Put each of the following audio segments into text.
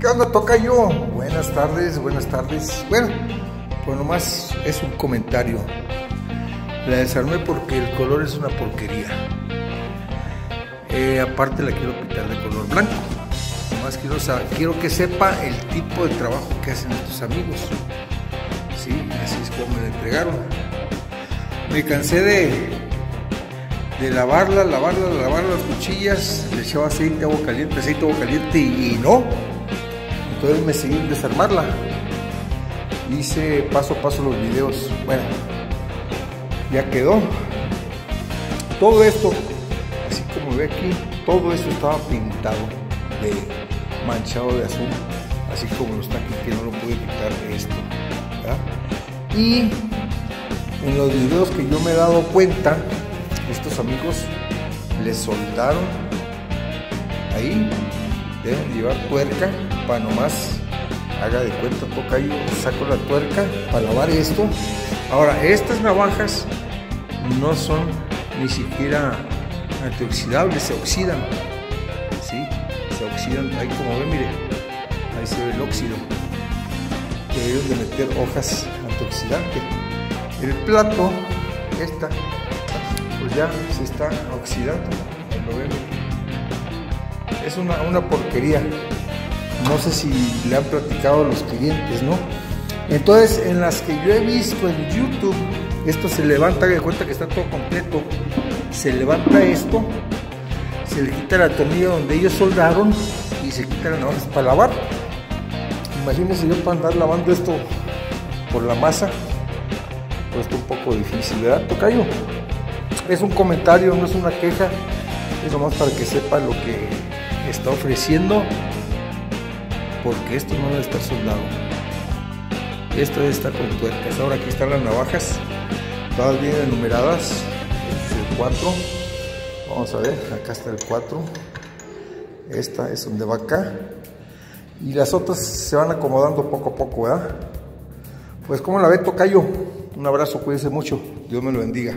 ¿Qué onda, tocayo? Buenas tardes, buenas tardes. Bueno, pues nomás es un comentario. La desarmé porque el color es una porquería. Aparte la quiero pintar de color blanco. Nomás quiero que sepa el tipo de trabajo que hacen estos amigos. Sí, así es como me la entregaron. Me cansé de lavar las cuchillas, le echaba aceite, agua caliente y no. Entonces me seguí en desarmarla. Hice paso a paso los videos. Bueno, ya quedó. Todo esto, así como ve aquí, todo esto estaba pintado de manchado de azul, así como lo está aquí, que no lo pude quitar de esto, ¿verdad? Y en los videos que yo me he dado cuenta, estos amigos les soldaron ahí, deben llevar tuerca para nomás, haga de cuenta, tocayo, saco la tuerca para lavar esto. Ahora, estas navajas no son ni siquiera antioxidables, se oxidan, ¿sí? Se oxidan, ahí como ven, mire, ahí se ve el óxido, debieron de meter hojas antioxidantes. El plato, esta, pues ya se está oxidando, lo ven. Es una porquería. No sé si le han platicado a los clientes, ¿no? Entonces, en las que yo he visto en YouTube, esto se levanta, de cuenta que está todo completo, se levanta esto, se le quita la tornilla donde ellos soldaron y se quitan las navajas para lavar. Imagínense yo para andar lavando esto por la masa, pues está un poco difícil, ¿verdad, tocayo? Es un comentario, no es una queja, es nomás para que sepa lo que está ofreciendo, porque esto no debe estar soldado, esto debe estar con tuercas. Ahora aquí están las navajas, todas bien enumeradas. Este es el 4, vamos a ver, acá está el 4, esta es donde va acá, y las otras se van acomodando poco a poco, ¿verdad? Pues como la ve, tocayo, un abrazo, cuídense mucho, Dios me lo bendiga.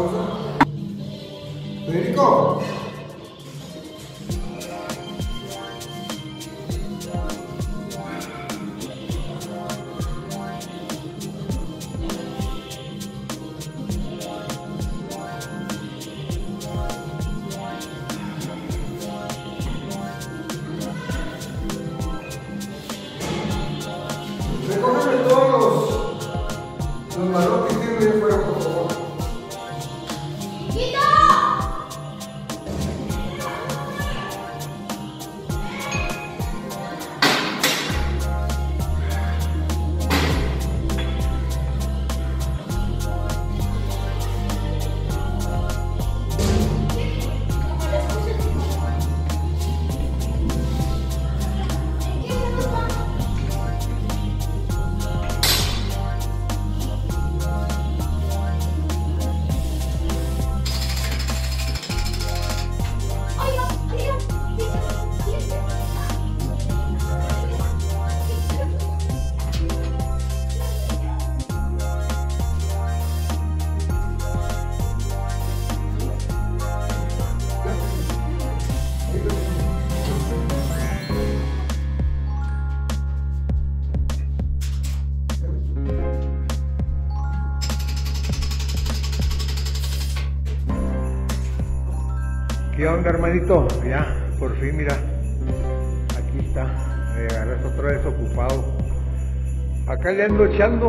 pausa. Federico. ¿Qué onda, hermanito? Ya, por fin, mira, aquí está, me agarras otra vez ocupado. Acá le ando echando,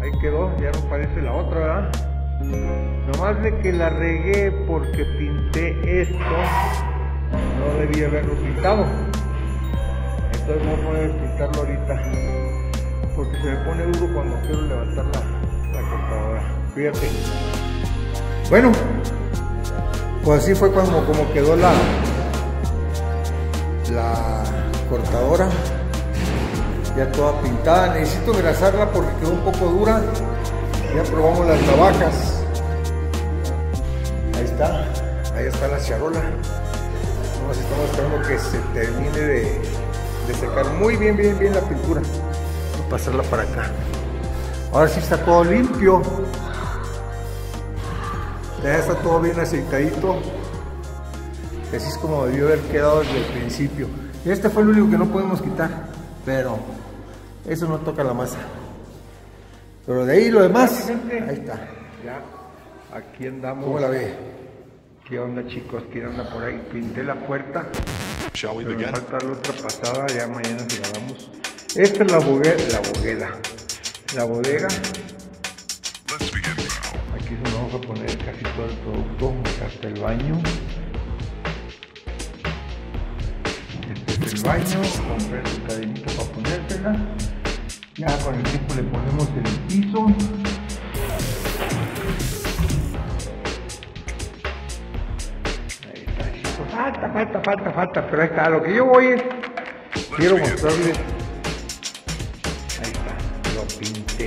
ahí quedó, ya no parece la otra, ¿verdad? Nomás de que la regué porque pinté esto, no debía haberlo pintado. Entonces voy a poder pintarlo ahorita, porque se me pone duro cuando quiero levantar la cortadora. Fíjate. Bueno. Pues así fue como quedó la cortadora, ya toda pintada. Necesito engrasarla porque quedó un poco dura. Ya probamos las navajas. Ahí está la charola. Nos estamos esperando que se termine de secar muy bien la pintura. Voy a pasarla para acá. Ahora sí está todo limpio. Ya está todo bien aceitadito, así es como debió haber quedado desde el principio. Este fue el único que no podemos quitar, pero eso no toca la masa. Pero de ahí lo demás, ahí está. Ya, aquí andamos. ¿Cómo la ve? ¿Qué onda, chicos? ¿Quién anda por ahí? Pinté la puerta. Pero me falta la otra pasada, ya mañana se la damos. Esta es la bodega. Aquí nos vamos a poner casi todo el producto, hasta el baño. Este es el baño, compré su cadenita para ponértela. Ya con el tiempo le ponemos el piso. Ahí está, chicos. Falta, pero ahí está. Lo que yo voy es, quiero mostrarles. Ahí está, lo pinté.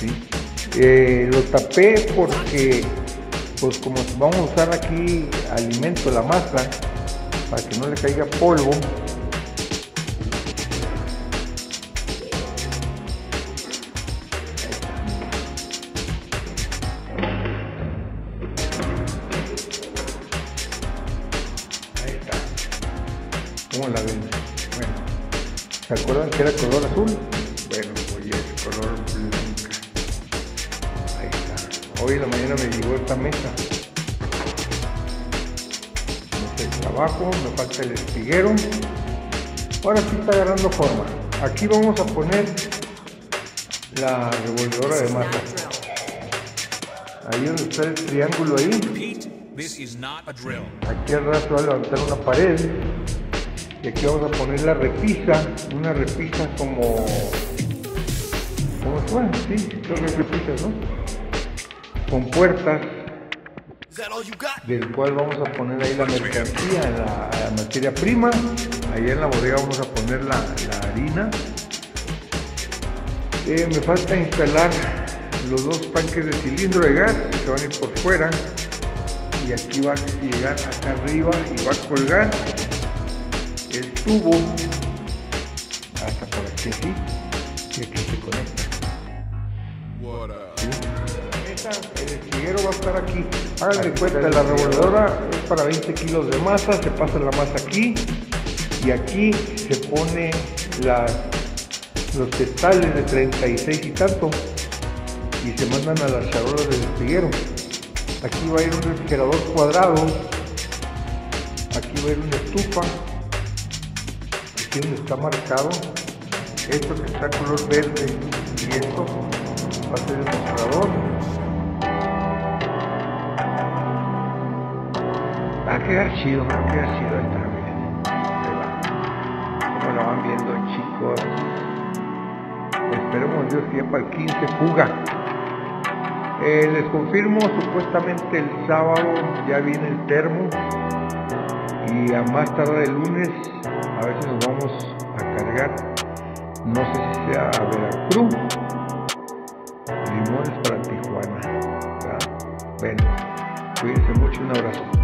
¿Sí? Lo tapé porque pues como vamos a usar aquí alimento la masa para que no le caiga polvo, ahí está. ¿Cómo la ven? Bueno, ¿se acuerdan que era color azul? Bueno, pues ya es color blanco. Hoy en la mañana me llegó esta mesa. Este es el trabajo, me falta el espiguero. Ahora sí está agarrando forma. Aquí vamos a poner la revolvedora de masa. Ahí donde está el triángulo ahí. Aquí al rato va a levantar una pared. Y aquí vamos a poner la repisa. Una repisa como... Bueno, sí, dos repisas, ¿no? Con puertas, del cual vamos a poner ahí la mercancía, la materia prima. Ahí en la bodega vamos a poner la harina. Me falta instalar los dos tanques de cilindro de gas que van a ir por fuera, y aquí va a llegar acá arriba y va a colgar el tubo hasta por aquí, y aquí se conecta. El espiguero va a estar aquí. Háganle cuenta, la revolvedora es para 20 kilos de masa, se pasa la masa aquí y aquí se pone los testales de 36 y tanto y se mandan a las charolas del espiguero. Aquí va a ir un refrigerador cuadrado, aquí va a ir una estufa, aquí donde está marcado, esto que está color verde y esto va a ser el mostrador. Va a quedar chido, va a quedar chido esta vez. Como lo van viendo, chicos. Esperemos Dios que ya para el 15 fuga. Les confirmo, supuestamente el sábado ya viene el termo y a más tarde el lunes a veces nos vamos a cargar, no sé si sea a Veracruz, limones para Tijuana, ¿verdad? Bueno, cuídense mucho, un abrazo.